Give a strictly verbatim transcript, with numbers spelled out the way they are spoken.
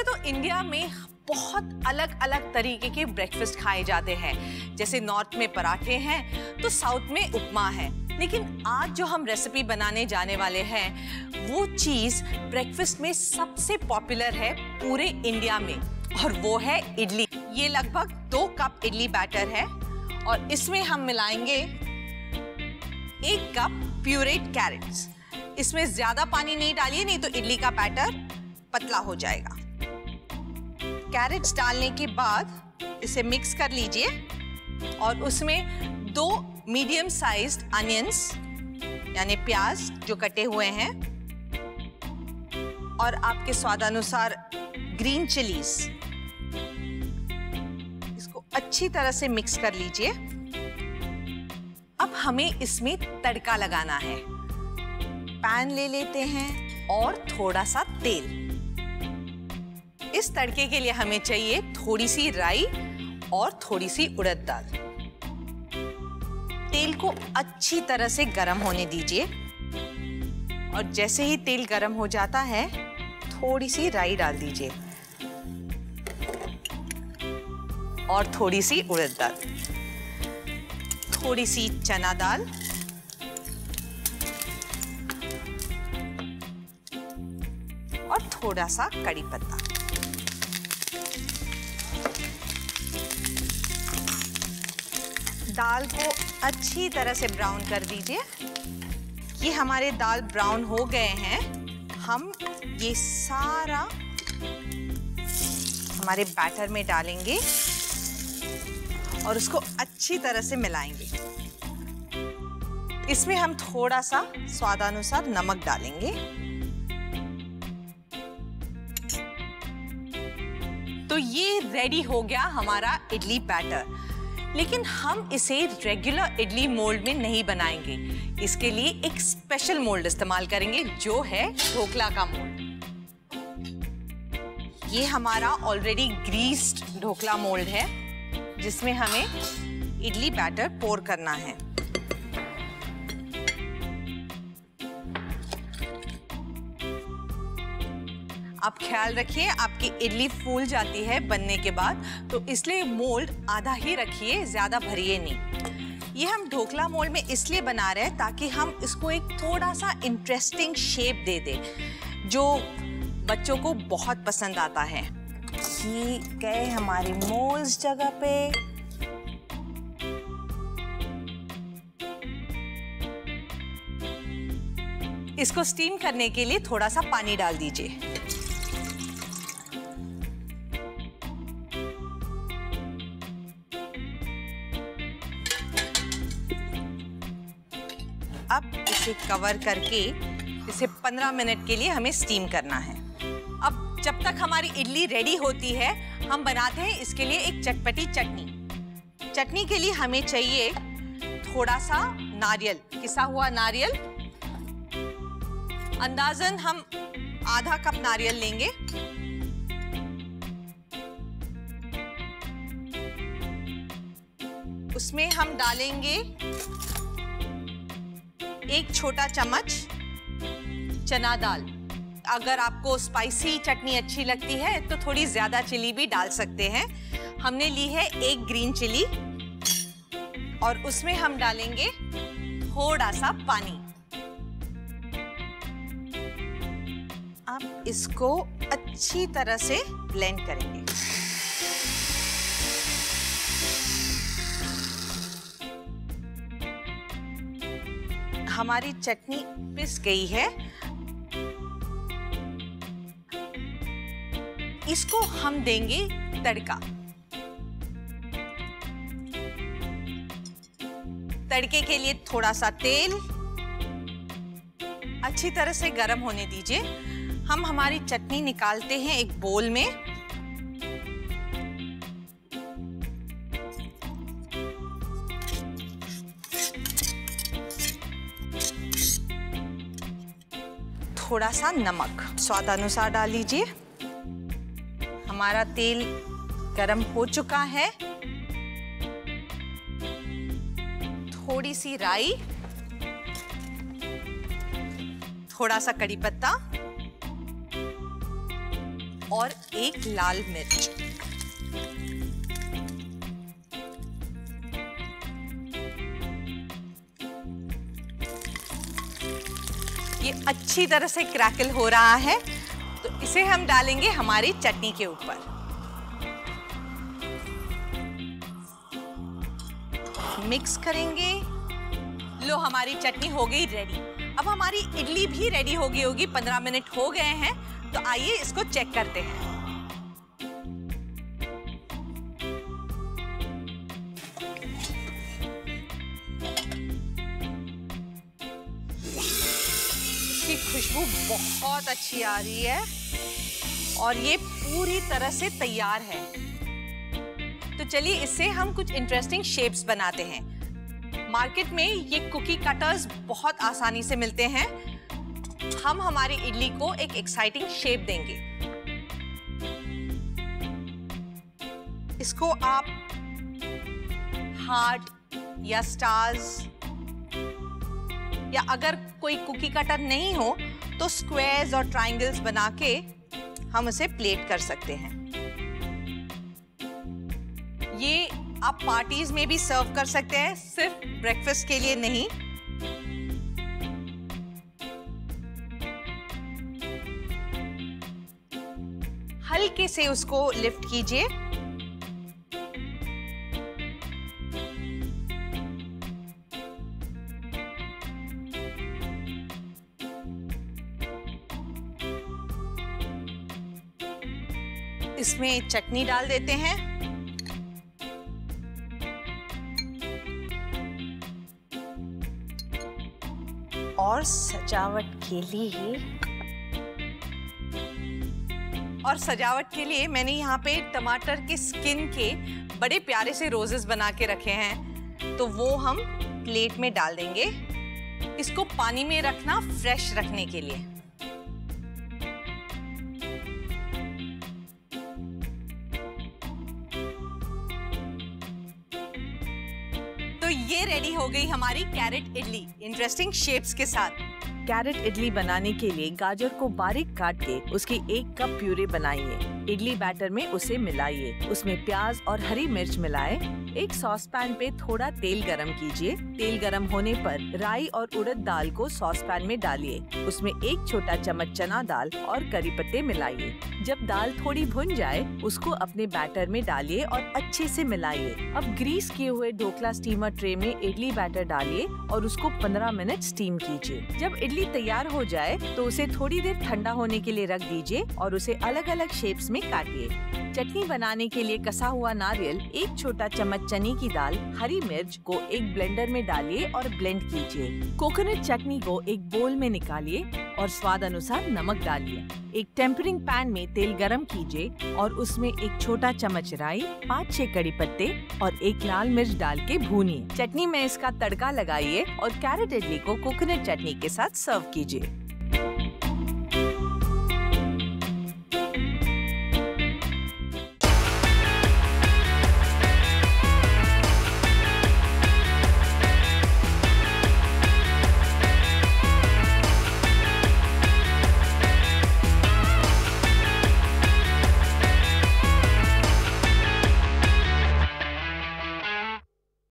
वैसे तो इंडिया में बहुत अलग अलग तरीके के ब्रेकफास्ट खाए जाते हैं। जैसे नॉर्थ में पराठे हैं तो साउथ में उपमा है, लेकिन आज जो हम रेसिपी बनाने जाने वाले हैं वो चीज़ ब्रेकफास्ट में सबसे पॉपुलर है पूरे इंडिया में, और वो है इडली। ये लगभग दो कप इडली बैटर है और इसमें हम मिलाएंगे एक कप प्यूरेट कैरेट्स। इसमें ज़्यादा पानी नहीं डालिए, नहीं तो इडली का बैटर पतला हो जाएगा। कैरेट्स डालने के बाद इसे मिक्स कर लीजिए और उसमें दो मीडियम साइज्ड अनियंस यानी प्याज जो कटे हुए हैं और आपके स्वादानुसार ग्रीन चिलीज, इसको अच्छी तरह से मिक्स कर लीजिए। अब हमें इसमें तड़का लगाना है। पैन ले लेते हैं और थोड़ा सा तेल। इस तड़के के लिए हमें चाहिए थोड़ी सी राई और थोड़ी सी उड़द दाल। तेल को अच्छी तरह से गरम होने दीजिए और जैसे ही तेल गरम हो जाता है थोड़ी सी राई डाल दीजिए और थोड़ी सी उड़द दाल, थोड़ी सी चना दाल, और थोड़ा सा कड़ी पत्ता। दाल को अच्छी तरह से ब्राउन कर दीजिए। ये हमारे दाल ब्राउन हो गए हैं। हम ये सारा हमारे बैटर में डालेंगे और उसको अच्छी तरह से मिलाएंगे। इसमें हम थोड़ा सा स्वादानुसार नमक डालेंगे। तो ये रेडी हो गया हमारा इडली बैटर, लेकिन हम इसे रेगुलर इडली मोल्ड में नहीं बनाएंगे। इसके लिए एक स्पेशल मोल्ड इस्तेमाल करेंगे जो है ढोकला का मोल्ड। ये हमारा ऑलरेडी ग्रीस्ड ढोकला मोल्ड है जिसमें हमें इडली बैटर पोर करना है। आप ख्याल रखिए आपकी इडली फूल जाती है बनने के बाद, तो इसलिए मोल्ड आधा ही रखिए, ज़्यादा भरिए नहीं। ये हम ढोकला मोल्ड में इसलिए बना रहे हैं ताकि हम इसको एक थोड़ा सा इंटरेस्टिंग शेप दे दें जो बच्चों को बहुत पसंद आता है। ये गए हमारे मोल्ड्स जगह पे। इसको स्टीम करने के लिए थोड़ा सा पानी डाल दीजिए। अब इसे कवर करके इसे पंद्रह मिनट के लिए हमें स्टीम करना है। अब जब तक हमारी इडली रेडी होती है हम बनाते हैं इसके लिए एक चटपटी चटनी। चटनी के लिए हमें चाहिए थोड़ा सा नारियल, पिसा हुआ नारियल। अंदाजन हम आधा कप नारियल लेंगे। उसमें हम डालेंगे एक छोटा चम्मच चना दाल। अगर आपको स्पाइसी चटनी अच्छी लगती है तो थोड़ी ज़्यादा चिली भी डाल सकते हैं। हमने ली है एक ग्रीन चिली और उसमें हम डालेंगे थोड़ा सा पानी। अब इसको अच्छी तरह से ब्लेंड करेंगे। हमारी चटनी पिस गई है। इसको हम देंगे तड़का। तड़के के लिए थोड़ा सा तेल अच्छी तरह से गर्म होने दीजिए। हम हमारी चटनी निकालते हैं एक बोल में। थोड़ा सा नमक स्वादानुसार डाल लीजिए। हमारा तेल गरम हो चुका है। थोड़ी सी राई, थोड़ा सा कड़ी पत्ता और एक लाल मिर्च। ये अच्छी तरह से क्रैकल हो रहा है तो इसे हम डालेंगे हमारी चटनी के ऊपर। मिक्स करेंगे। लो, हमारी चटनी हो गई रेडी। अब हमारी इडली भी रेडी हो गई होगी। पंद्रह मिनट हो गए हैं तो आइए इसको चेक करते हैं। इसकी खुशबू बहुत अच्छी आ रही है और ये पूरी तरह से तैयार है। तो चलिए इससे हम कुछ इंटरेस्टिंग शेप्स बनाते हैं। मार्केट में ये कुकी कटर्स बहुत आसानी से मिलते हैं। हम हमारी इडली को एक एक्साइटिंग शेप देंगे। इसको आप हार्ट या स्टार्स, या अगर कोई कुकी कटर नहीं हो तो स्क्वायर्स और ट्रायंगल्स बना के हम उसे प्लेट कर सकते हैं। ये आप पार्टीज में भी सर्व कर सकते हैं, सिर्फ ब्रेकफास्ट के लिए नहीं। हल्के से उसको लिफ्ट कीजिए। इसमें चटनी डाल देते हैं। और सजावट के लिए और सजावट के लिए मैंने यहाँ पे टमाटर के स्किन के बड़े प्यारे से रोजेस बना के रखे हैं, तो वो हम प्लेट में डाल देंगे। इसको पानी में रखना फ्रेश रखने के लिए। ये रेडी हो गई हमारी कैरेट इडली इंटरेस्टिंग शेप्स के साथ। कैरेट इडली बनाने के लिए गाजर को बारीक काट के उसकी एक कप प्यूरी बनाइए। इडली बैटर में उसे मिलाइए। उसमें प्याज और हरी मिर्च मिलाए। एक सॉस पैन पे थोड़ा तेल गरम कीजिए। तेल गरम होने पर राई और उड़द दाल को सॉस पैन में डालिए। उसमें एक छोटा चम्मच चना दाल और करी पत्ते मिलाइए। जब दाल थोड़ी भुन जाए उसको अपने बैटर में डालिए और अच्छे से मिलाइए। अब ग्रीस किए हुए ढोकला स्टीमर ट्रे में इडली बैटर डालिए और उसको पंद्रह मिनट स्टीम कीजिए। जब इडली तैयार हो जाए तो उसे थोड़ी देर ठंडा होने के लिए रख दीजिए और उसे अलग अलग शेप्स में काटिए। चटनी बनाने के लिए कसा हुआ नारियल, एक छोटा चम्मच चने की दाल, हरी मिर्च को एक ब्लेंडर में डालिए और ब्लेंड कीजिए। कोकोनट चटनी को एक बोल में निकालिए और स्वाद अनुसार नमक डालिए। एक टेम्परिंग पैन में तेल गरम कीजिए और उसमें एक छोटा चम्मच राई, पाँच छह कड़ी पत्ते और एक लाल मिर्च डाल के भूनिए। चटनी में इसका तड़का लगाइए और कैरेट इडली को कोकोनट चटनी के साथ सर्व कीजिए।